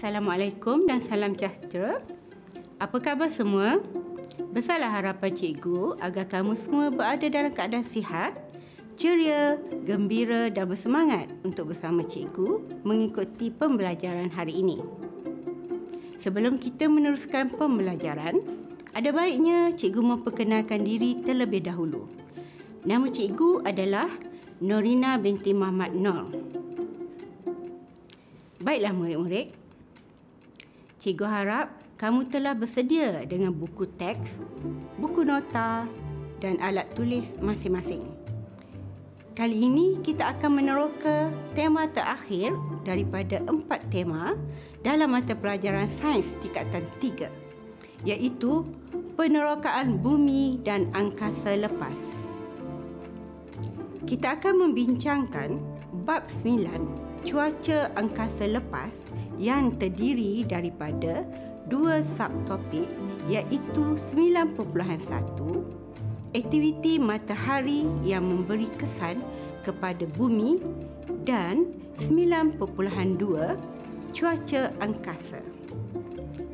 Assalamualaikum dan salam sejahtera. Apa khabar semua? Besarlah harapan cikgu agar kamu semua berada dalam keadaan sihat, ceria, gembira dan bersemangat untuk bersama cikgu mengikuti pembelajaran hari ini. Sebelum kita meneruskan pembelajaran, ada baiknya cikgu memperkenalkan diri terlebih dahulu. Nama cikgu adalah Norina binti Muhammad Noor. Baiklah murid-murid, cikgu harap kamu telah bersedia dengan buku teks, buku nota dan alat tulis masing-masing. Kali ini kita akan meneroka tema terakhir daripada 4 tema dalam mata pelajaran Sains Tingkatan 3, iaitu penerokaan bumi dan angkasa lepas. Kita akan membincangkan bab 9 cuaca angkasa lepas yang terdiri daripada 2 subtopik iaitu 9.1 aktiviti matahari yang memberi kesan kepada bumi dan 9.2 cuaca angkasa.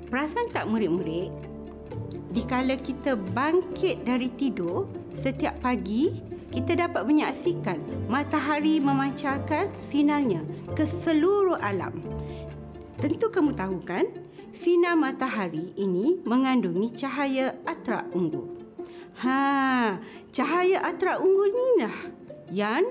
Perasan tak murid-murid? Dikala kita bangkit dari tidur setiap pagi, kita dapat menyaksikan matahari memancarkan sinarnya ke seluruh alam. Tentu kamu tahu kan, sinar matahari ini mengandungi cahaya atrak ungu. Cahaya atrak ungu inilah yang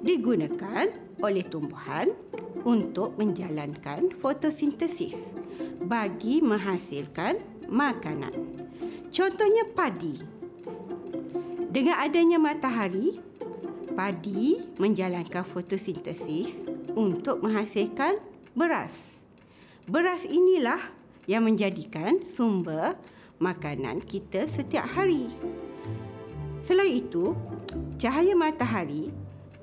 digunakan oleh tumbuhan untuk menjalankan fotosintesis bagi menghasilkan makanan. Contohnya padi. Dengan adanya matahari, padi menjalankan fotosintesis untuk menghasilkan beras. Beras inilah yang menjadikan sumber makanan kita setiap hari. Selain itu, cahaya matahari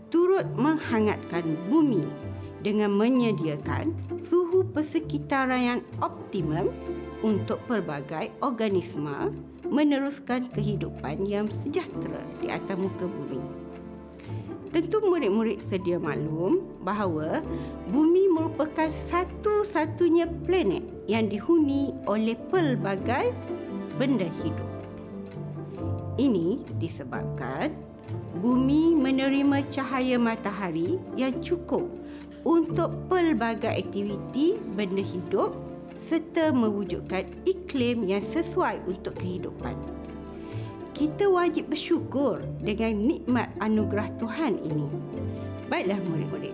turut menghangatkan bumi dengan menyediakan suhu persekitaran yang optimum untuk pelbagai organisma meneruskan kehidupan yang sejahtera di atas muka bumi. Tentu murid-murid sedia maklum bahawa bumi merupakan satu-satunya planet yang dihuni oleh pelbagai benda hidup. Ini disebabkan bumi menerima cahaya matahari yang cukup untuk pelbagai aktiviti benda hidup serta mewujudkan iklim yang sesuai untuk kehidupan. Kita wajib bersyukur dengan nikmat anugerah Tuhan ini. Baiklah murid-murid,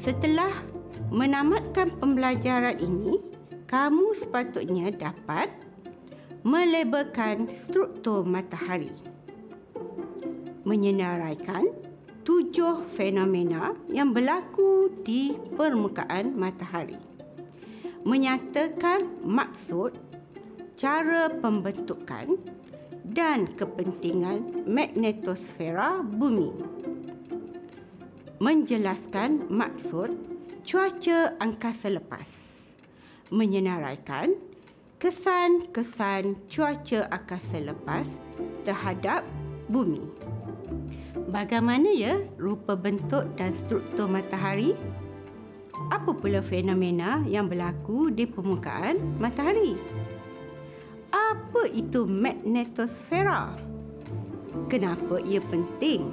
setelah menamatkan pembelajaran ini, kamu sepatutnya dapat melebarkan struktur matahari, menyenaraikan 7 fenomena yang berlaku di permukaan matahari, menyatakan maksud, cara pembentukan dan kepentingan magnetosfera bumi, menjelaskan maksud cuaca angkasa lepas, menyenaraikan kesan-kesan cuaca angkasa lepas terhadap bumi. Bagaimana ya rupa, bentuk dan struktur matahari? Apa pula fenomena yang berlaku di permukaan matahari? Apa itu magnetosfera? Kenapa ia penting?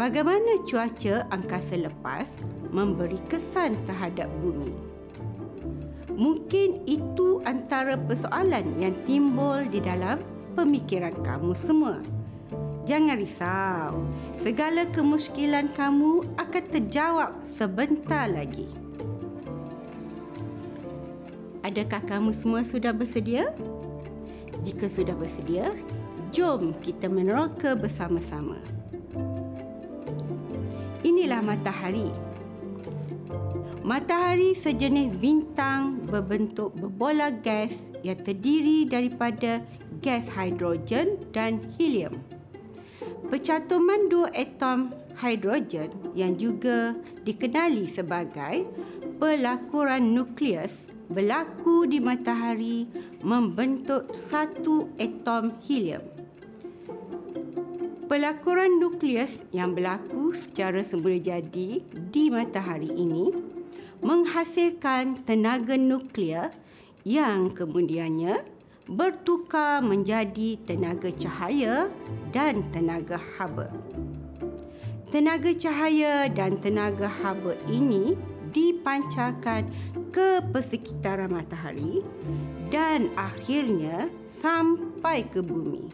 Bagaimana cuaca angkasa lepas memberi kesan terhadap bumi? Mungkin itu antara persoalan yang timbul di dalam pemikiran kamu semua. Jangan risau, segala kemusykilan kamu akan terjawab sebentar lagi. Adakah kamu semua sudah bersedia? Jika sudah bersedia, jom kita meneroka bersama-sama. Inilah matahari. Matahari sejenis bintang berbentuk berbola gas yang terdiri daripada gas hidrogen dan helium. Percatuman 2 atom hidrogen yang juga dikenali sebagai pelakuran nukleus berlaku di matahari membentuk 1 atom helium. Pelakuran nukleus yang berlaku secara semula jadi di matahari ini menghasilkan tenaga nuklear yang kemudiannya bertukar menjadi tenaga cahaya dan tenaga haba. Tenaga cahaya dan tenaga haba ini dipancarkan ke persekitaran matahari dan akhirnya sampai ke bumi.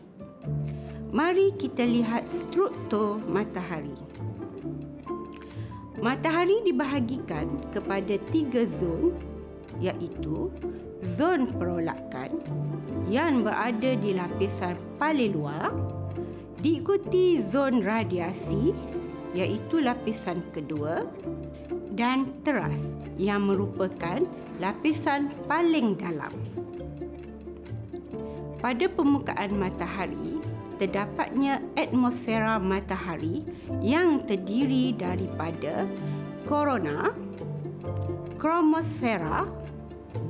Mari kita lihat struktur matahari. Matahari dibahagikan kepada 3 zon, iaitu zon perolakan yang berada di lapisan paling luar, diikuti zon radiasi iaitu lapisan kedua dan teras yang merupakan lapisan paling dalam. Pada permukaan matahari, terdapatnya atmosfera matahari yang terdiri daripada korona, kromosfera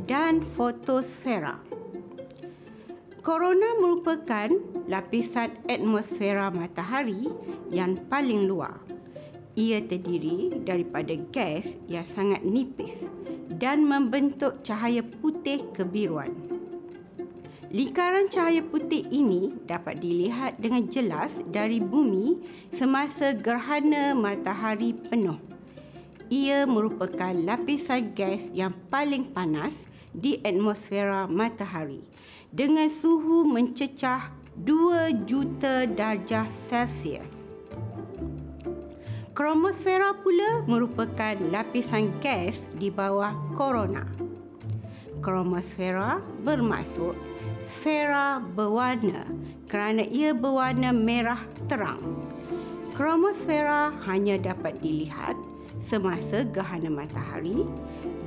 dan fotosfera. Korona merupakan lapisan atmosfera matahari yang paling luar. Ia terdiri daripada gas yang sangat nipis dan membentuk cahaya putih kebiruan. Lingkaran cahaya putih ini dapat dilihat dengan jelas dari bumi semasa gerhana matahari penuh. Ia merupakan lapisan gas yang paling panas di atmosfera matahari, dengan suhu mencecah 2 juta darjah Celsius. Kromosfera pula merupakan lapisan gas di bawah korona. Kromosfera bermaksud sfera berwarna kerana ia berwarna merah terang. Kromosfera hanya dapat dilihat semasa gerhana matahari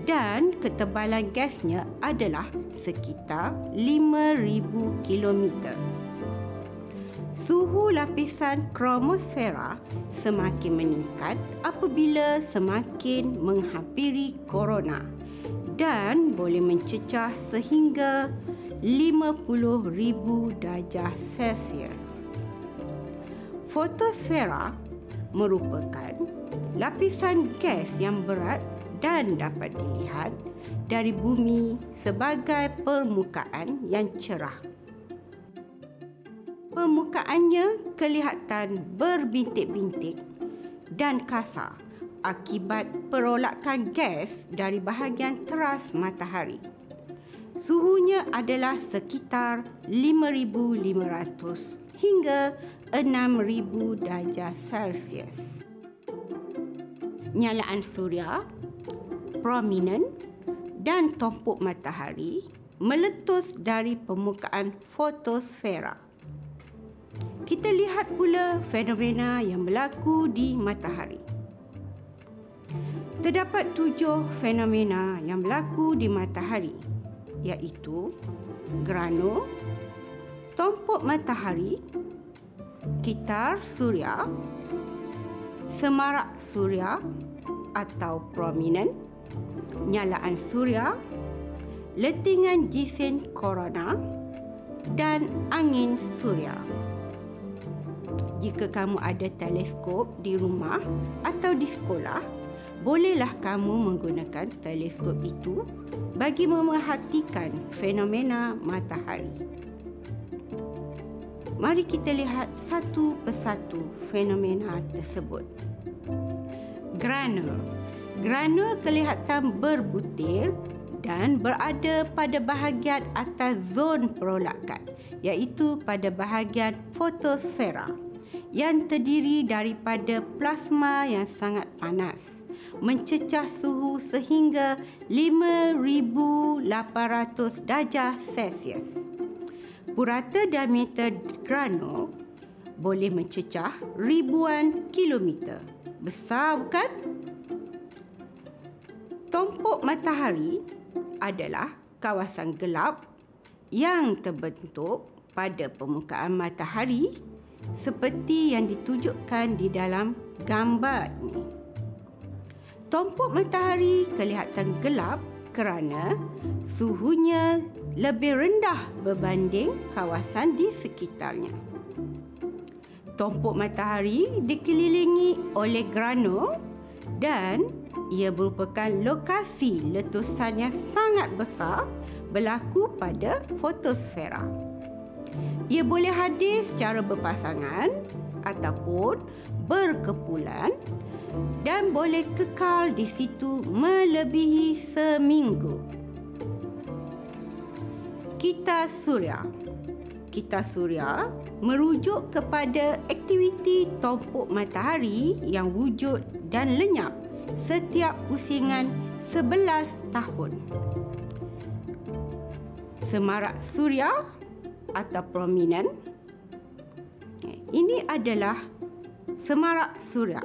dan ketebalan gasnya adalah sekitar 5,000 km. Suhu lapisan kromosfera semakin meningkat apabila semakin menghampiri korona dan boleh mencecah sehingga 50,000 darjah Celsius. Fotosfera merupakan lapisan gas yang berat dan dapat dilihat dari bumi sebagai permukaan yang cerah. Permukaannya kelihatan berbintik-bintik dan kasar akibat perolakan gas dari bahagian teras matahari. Suhunya adalah sekitar 5,500 hingga 6,000 darjah Celsius. Nyalaan suria, prominent dan tumpuk matahari meletus dari permukaan fotosfera. Kita lihat pula fenomena yang berlaku di matahari. Terdapat 7 fenomena yang berlaku di matahari, iaitu grano, tumpuk matahari, kitar suria, semarak suria atau prominent, nyalaan suria, letingan jisim korona dan angin suria. Jika kamu ada teleskop di rumah atau di sekolah, bolehlah kamu menggunakan teleskop itu bagi memerhatikan fenomena matahari. Mari kita lihat satu persatu fenomena tersebut. Grano. Grano kelihatan berbutir dan berada pada bahagian atas zon perolakan, iaitu pada bahagian fotosfera yang terdiri daripada plasma yang sangat panas, mencecah suhu sehingga 5,800 darjah Celsius. Purata diameter grano boleh mencecah ribuan kilometer. Besar bukan? Tumpuk matahari adalah kawasan gelap yang terbentuk pada permukaan matahari seperti yang ditunjukkan di dalam gambar ini. Tumpuk matahari kelihatan gelap kerana suhunya lebih rendah berbanding kawasan di sekitarnya. Tumpuk matahari dikelilingi oleh grano dan Ia merupakan lokasi letusan yang sangat besar berlaku pada fotosfera. Ia boleh hadir secara berpasangan ataupun berkepulan dan boleh kekal di situ melebihi seminggu. Kita Suria. Kita Suria merujuk kepada aktiviti tumpuk matahari yang wujud dan lenyap setiap pusingan 11 tahun. Semarak Suria atau prominent. Ini adalah semarak Suria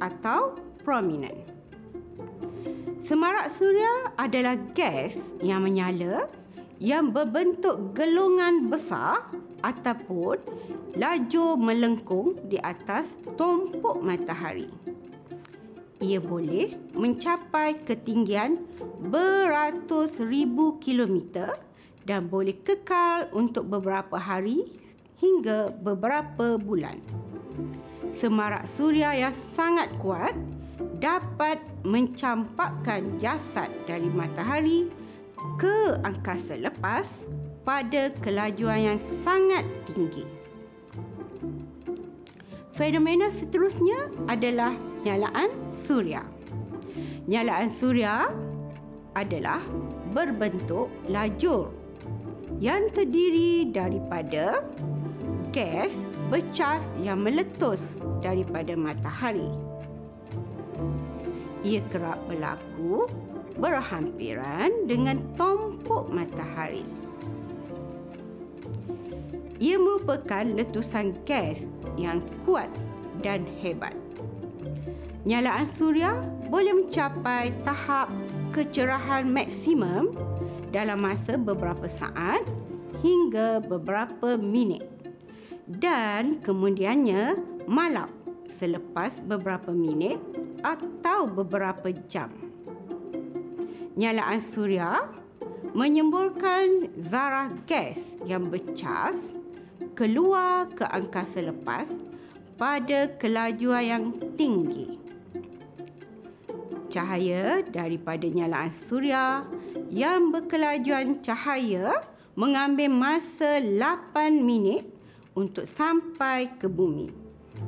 atau prominent. Semarak Suria adalah gas yang menyala yang berbentuk gelongan besar ataupun laju melengkung di atas tumpuk matahari. Ia boleh mencapai ketinggian beratus ribu kilometer dan boleh kekal untuk beberapa hari hingga beberapa bulan. Semarak Suria yang sangat kuat dapat mencampakkan jasad dari matahari ke angkasa lepas pada kelajuan yang sangat tinggi. Fenomena seterusnya adalah nyalaan Suria. Nyalaan Suria adalah berbentuk lajur yang terdiri daripada gas bercas yang meletus daripada matahari. Ia kerap berlaku berhampiran dengan tumpuk matahari. Ia merupakan letusan gas yang kuat dan hebat. Nyalaan Suria boleh mencapai tahap kecerahan maksimum dalam masa beberapa saat hingga beberapa minit dan kemudiannya malap selepas beberapa minit atau beberapa jam. Nyalaan Suria menyemburkan zarah gas yang bercas keluar ke angkasa lepas pada kelajuan yang tinggi. Cahaya daripada nyalaan Suria yang berkelajuan cahaya mengambil masa 8 minit untuk sampai ke bumi.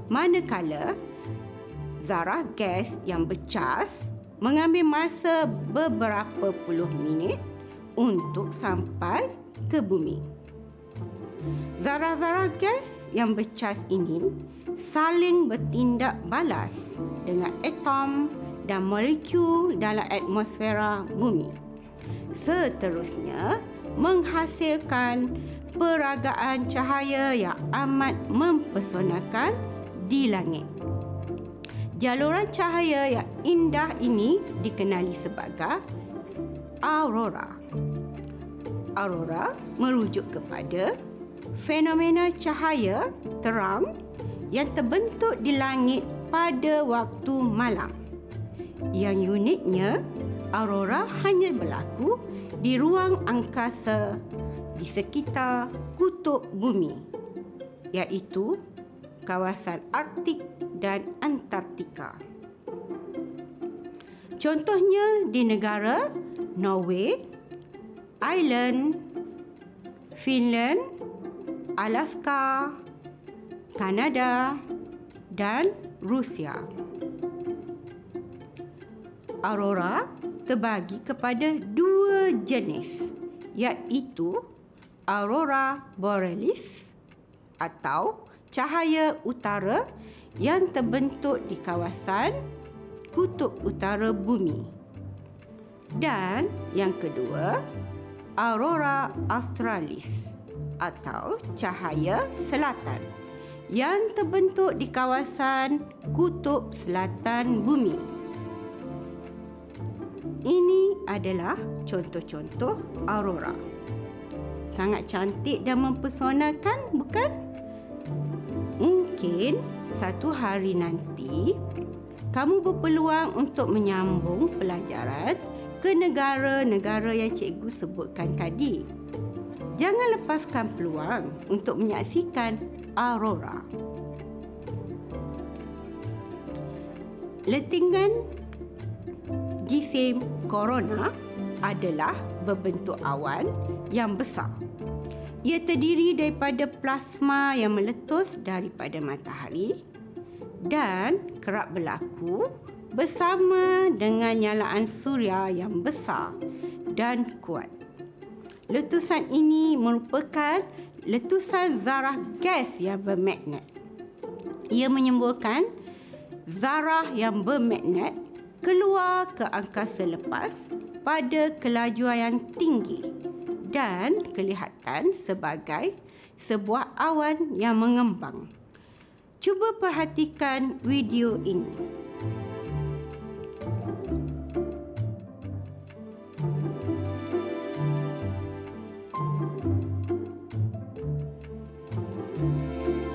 Manakala zarah gas yang bercas mengambil masa beberapa puluh minit untuk sampai ke bumi. Zarah-zarah gas yang bercas ini saling bertindak balas dengan atom dan molekul dalam atmosfera bumi. Seterusnya menghasilkan peragaan cahaya yang amat mempesonakan di langit. Jaluran cahaya yang indah ini dikenali sebagai aurora. Aurora merujuk kepada fenomena cahaya terang yang terbentuk di langit pada waktu malam. Yang uniknya, aurora hanya berlaku di ruang angkasa di sekitar kutub bumi, iaitu kawasan Arktik dan Antartika. Contohnya di negara Norway, Ireland, Finland, Alaska, Kanada dan Rusia. Aurora terbagi kepada dua jenis, iaitu aurora borealis atau cahaya utara yang terbentuk di kawasan kutub utara bumi. Dan yang kedua, aurora australis atau cahaya selatan yang terbentuk di kawasan kutub selatan bumi. Ini adalah contoh-contoh aurora. Sangat cantik dan mempesonakan, bukan? Mungkin satu hari nanti kamu berpeluang untuk menyambung pelajaran ke negara-negara yang cikgu sebutkan tadi. Jangan lepaskan peluang untuk menyaksikan aurora. Letingan Gisim korona adalah berbentuk awan yang besar. Ia terdiri daripada plasma yang meletus daripada matahari dan kerap berlaku bersama dengan nyalaan suria yang besar dan kuat. Letusan ini merupakan letusan zarah gas yang bermagnet. Ia menyemburkan zarah yang bermagnet keluar ke angkasa lepas pada kelajuan yang tinggi dan kelihatan sebagai sebuah awan yang mengembang. Cuba perhatikan video ini.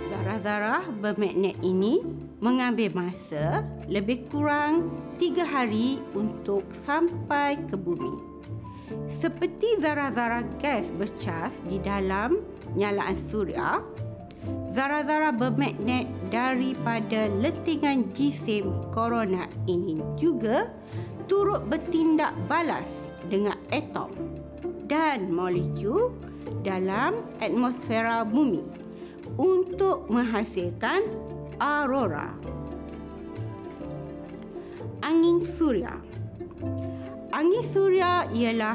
Zarah-zarah bermagnet ini mengambil masa lebih kurang 3 hari untuk sampai ke bumi. Seperti zarah-zarah gas bercas di dalam nyalaan suria, zarah-zarah bermagnet daripada lentingan jisim korona ini juga turut bertindak balas dengan atom dan molekul dalam atmosfera bumi untuk menghasilkan aurora. Angin suria. Angin suria ialah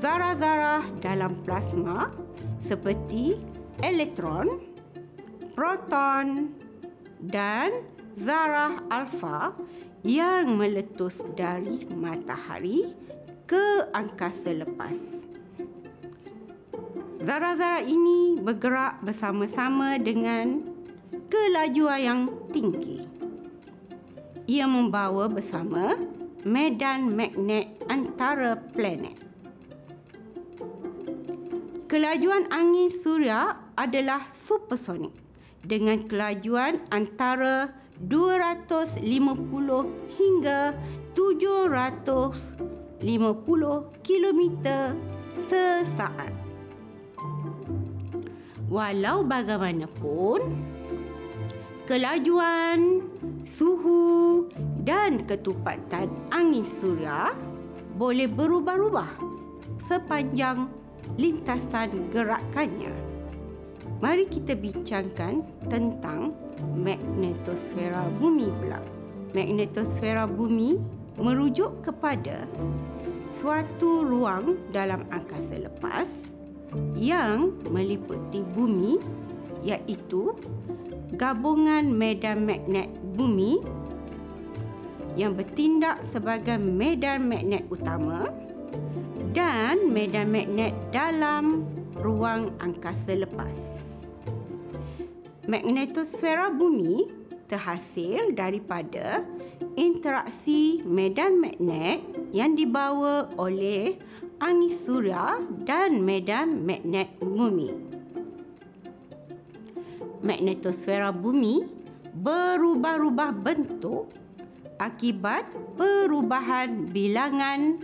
zarah-zarah dalam plasma seperti elektron, proton dan zarah alfa yang meletus dari matahari ke angkasa lepas. Zarah-zarah ini bergerak bersama-sama dengan kelajuan yang tinggi. Ia membawa bersama medan magnet antara planet. Kelajuan angin suria adalah supersonik dengan kelajuan antara 250 hingga 750 km sesaat. Walau bagaimanapun, kelajuan, suhu dan ketepatan angin suria boleh berubah-ubah sepanjang lintasan gerakannya. Mari kita bincangkan tentang magnetosfera bumi pula. Magnetosfera bumi merujuk kepada suatu ruang dalam angkasa lepas yang meliputi bumi, iaitu gabungan medan magnet bumi yang bertindak sebagai medan magnet utama dan medan magnet dalam ruang angkasa lepas. Magnetosfera bumi terhasil daripada interaksi medan magnet yang dibawa oleh angin suria dan medan magnet bumi. Magnetosfera bumi berubah-ubah bentuk akibat perubahan bilangan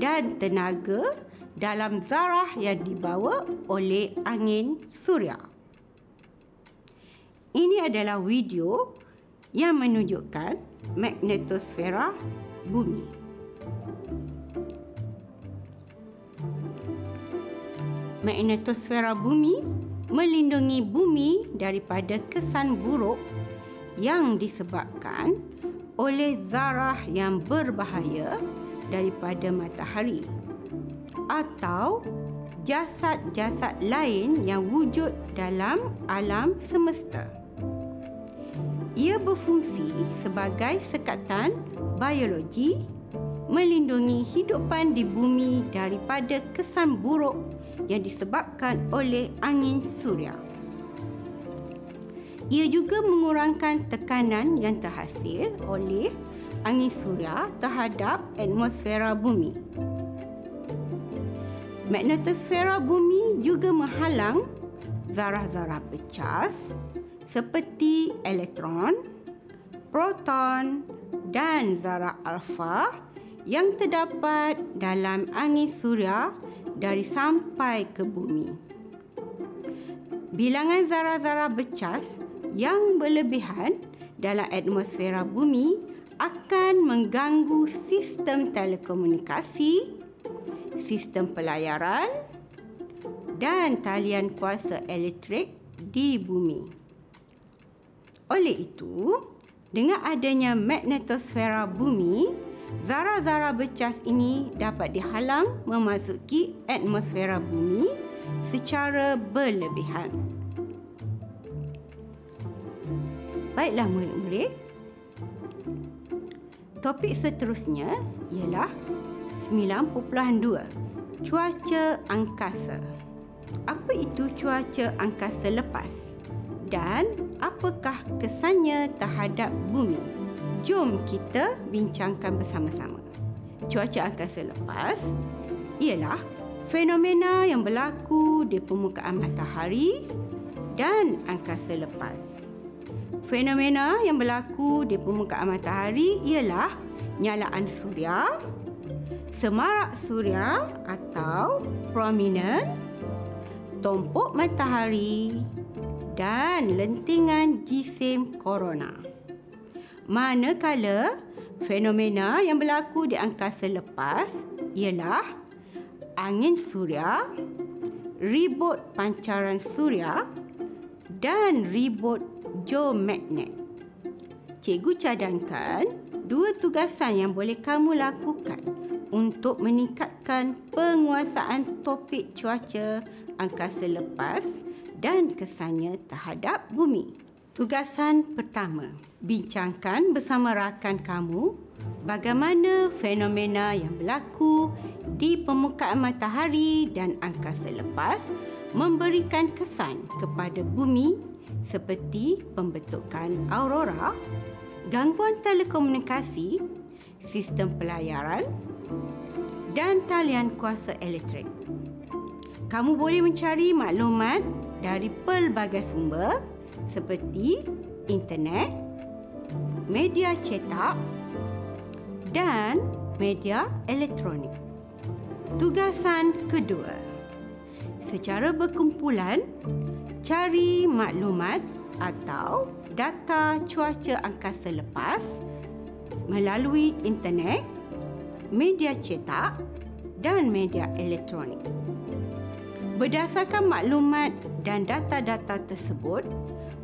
dan tenaga dalam zarah yang dibawa oleh angin suria. Ini adalah video yang menunjukkan magnetosfera bumi. Magnetosfera bumi melindungi bumi daripada kesan buruk yang disebabkan oleh zarah yang berbahaya daripada matahari atau jasad-jasad lain yang wujud dalam alam semesta. Ia berfungsi sebagai sekatan biologi melindungi hidupan di bumi daripada kesan buruk yang disebabkan oleh angin suria. Ia juga mengurangkan tekanan yang terhasil oleh angin suria terhadap atmosfera bumi. Magnetosfera bumi juga menghalang zarah-zarah pecah seperti elektron, proton dan zarah alfa yang terdapat dalam angin suria dari sampai ke bumi. Bilangan zarah-zarah bercas yang berlebihan dalam atmosfera bumi akan mengganggu sistem telekomunikasi, sistem pelayaran dan talian kuasa elektrik di bumi. Oleh itu, dengan adanya magnetosfera bumi, zara-zara bercas ini dapat dihalang memasuki atmosfera bumi secara berlebihan. Baiklah murid-murid, topik seterusnya ialah 9.2. Cuaca angkasa. Apa itu cuaca angkasa lepas? Dan apakah kesannya terhadap bumi? Jom kita bincangkan bersama-sama. Cuaca angkasa lepas ialah fenomena yang berlaku di permukaan matahari dan angkasa lepas. Fenomena yang berlaku di permukaan matahari ialah nyalaan suria, semarak suria atau prominent, tumpuk matahari dan lentingan jisim korona. Manakala fenomena yang berlaku di angkasa lepas ialah angin suria, ribut pancaran suria dan ribut geomagnet. Cikgu cadangkan dua tugasan yang boleh kamu lakukan untuk meningkatkan penguasaan topik cuaca angkasa lepas dan kesannya terhadap bumi. Tugasan pertama, bincangkan bersama rakan kamu bagaimana fenomena yang berlaku di permukaan matahari dan angkasa lepas memberikan kesan kepada bumi seperti pembentukan aurora, gangguan telekomunikasi, sistem pelayaran dan talian kuasa elektrik. Kamu boleh mencari maklumat dari pelbagai sumber seperti internet, media cetak dan media elektronik. Tugasan kedua, secara berkumpulan, cari maklumat atau data cuaca angkasa lepas melalui internet, media cetak dan media elektronik. Berdasarkan maklumat dan data-data tersebut,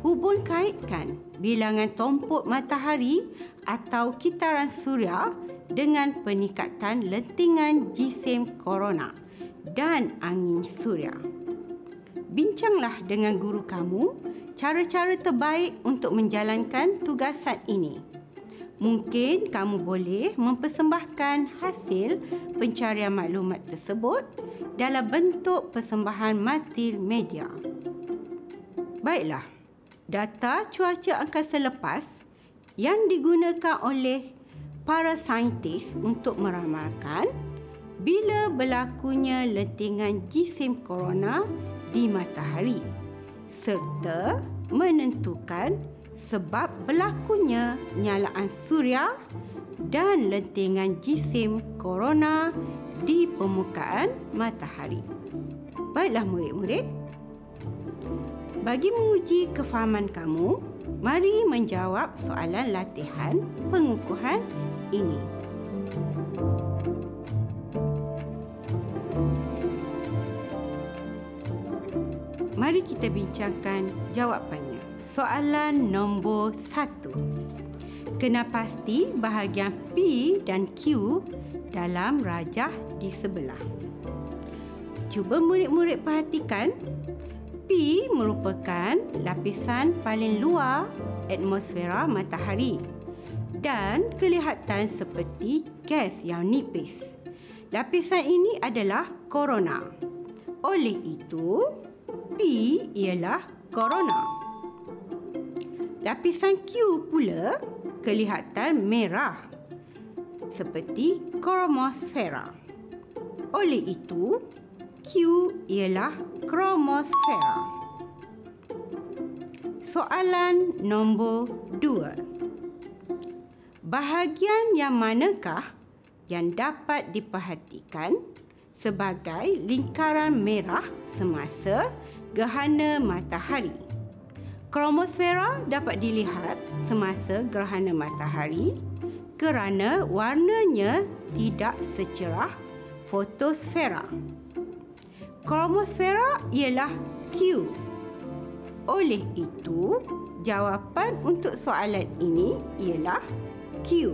hubung kaitkan bilangan tumpuk matahari atau kitaran suria dengan peningkatan lentingan jisim korona dan angin suria. Bincanglah dengan guru kamu cara-cara terbaik untuk menjalankan tugasan ini. Mungkin kamu boleh mempersembahkan hasil pencarian maklumat tersebut dalam bentuk persembahan multimedia. Baiklah, data cuaca angkasa lepas yang digunakan oleh para saintis untuk meramalkan bila berlakunya lentingan jisim korona di matahari serta menentukan sebab berlakunya nyalaan suria dan lentingan jisim korona di permukaan matahari. Baiklah murid-murid, bagi menguji kefahaman kamu, mari menjawab soalan latihan pengukuhan ini. Mari kita bincangkan jawapannya. Soalan nombor 1. Kena pasti bahagian P dan Q dalam rajah di sebelah. Cuba murid-murid perhatikan. P merupakan lapisan paling luar atmosfera matahari dan kelihatan seperti gas yang nipis. Lapisan ini adalah korona. Oleh itu, P ialah korona. Lapisan Q pula kelihatan merah seperti kromosfera. Oleh itu, Q ialah kromosfera. Soalan nombor 2. Bahagian yang manakah yang dapat diperhatikan sebagai lingkaran merah semasa gerhana matahari? Kromosfera dapat dilihat semasa gerhana matahari kerana warnanya tidak secerah fotosfera. Kromosfera ialah Q. Oleh itu, jawapan untuk soalan ini ialah Q.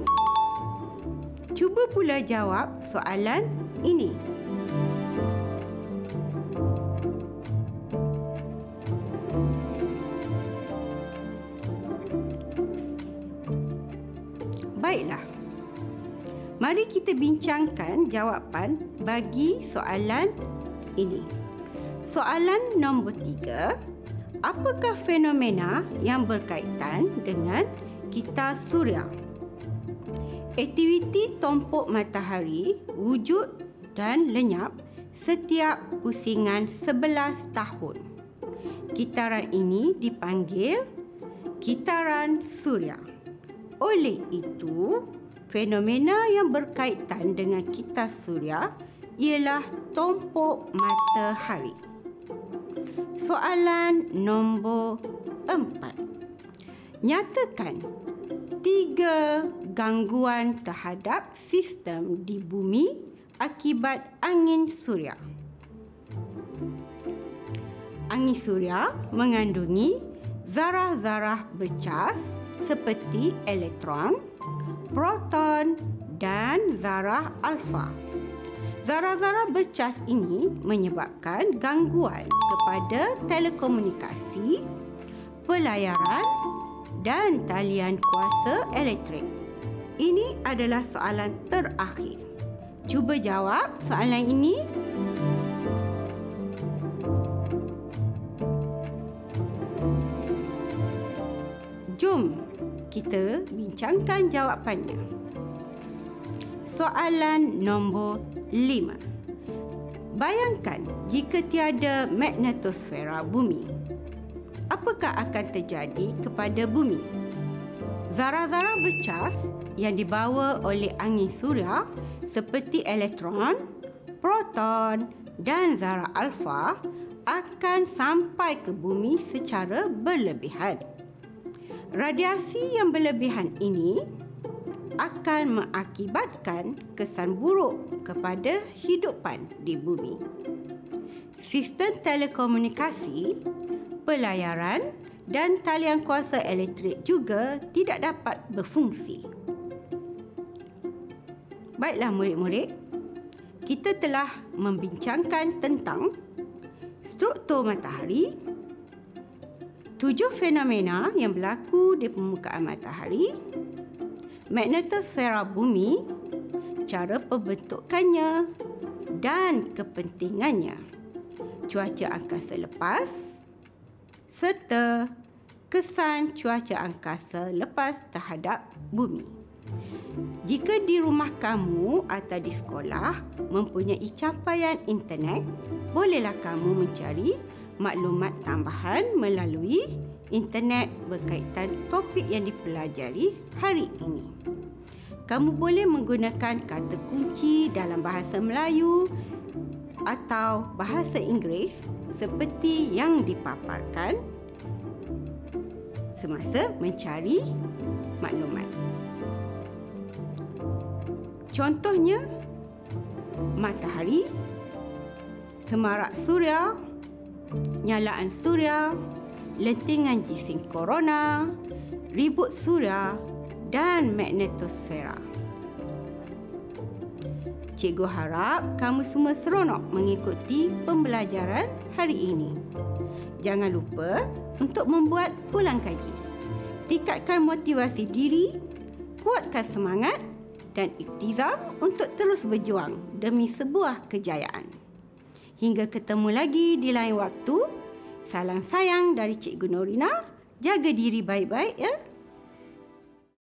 Cuba pula jawab soalan ini. Baiklah, mari kita bincangkan jawapan bagi soalan ini. Soalan nombor 3, apakah fenomena yang berkaitan dengan kitar suria? Aktiviti tumpuk matahari wujud dan lenyap setiap pusingan 11 tahun. Kitaran ini dipanggil kitaran suria. Oleh itu, fenomena yang berkaitan dengan kitar suria ialah tumpuk matahari. Soalan nombor 4. Nyatakan 3 gangguan terhadap sistem di bumi akibat angin suria. Angin suria mengandungi zarah-zarah bercas seperti elektron, proton dan zarah alfa. Zarah-zarah bercas ini menyebabkan gangguan kepada telekomunikasi, pelayaran dan talian kuasa elektrik. Ini adalah soalan terakhir. Cuba jawab soalan ini. Jom kita bincangkan jawapannya. Soalan nombor 5. Bayangkan jika tiada magnetosfera bumi, apakah akan terjadi kepada bumi? Zarah-zarah bercas yang dibawa oleh angin suria seperti elektron, proton dan zarah alfa akan sampai ke bumi secara berlebihan. Radiasi yang berlebihan ini akan mengakibatkan kesan buruk kepada hidupan di bumi. Sistem telekomunikasi, pelayaran dan talian kuasa elektrik juga tidak dapat berfungsi. Baiklah murid-murid, kita telah membincangkan tentang struktur matahari, 7 fenomena yang berlaku di permukaan matahari, magnetosfera bumi, cara pembentukannya dan kepentingannya, cuaca angkasa lepas serta kesan cuaca angkasa lepas terhadap bumi. Jika di rumah kamu atau di sekolah mempunyai capaian internet, bolehlah kamu mencari maklumat tambahan melalui internet berkaitan topik yang dipelajari hari ini. Kamu boleh menggunakan kata kunci dalam bahasa Melayu atau bahasa Inggeris seperti yang dipaparkan semasa mencari maklumat. Contohnya, matahari, semarak suria, nyalaan suria, lentingan gising korona, ribut suria dan magnetosfera. Cikgu harap kamu semua seronok mengikuti pembelajaran hari ini. Jangan lupa untuk membuat ulang kaji. Tingkatkan motivasi diri, kuatkan semangat dan iktizam untuk terus berjuang demi sebuah kejayaan. Hingga ketemu lagi di lain waktu. Salam sayang dari Cikgu Norina. Jaga diri baik-baik ya.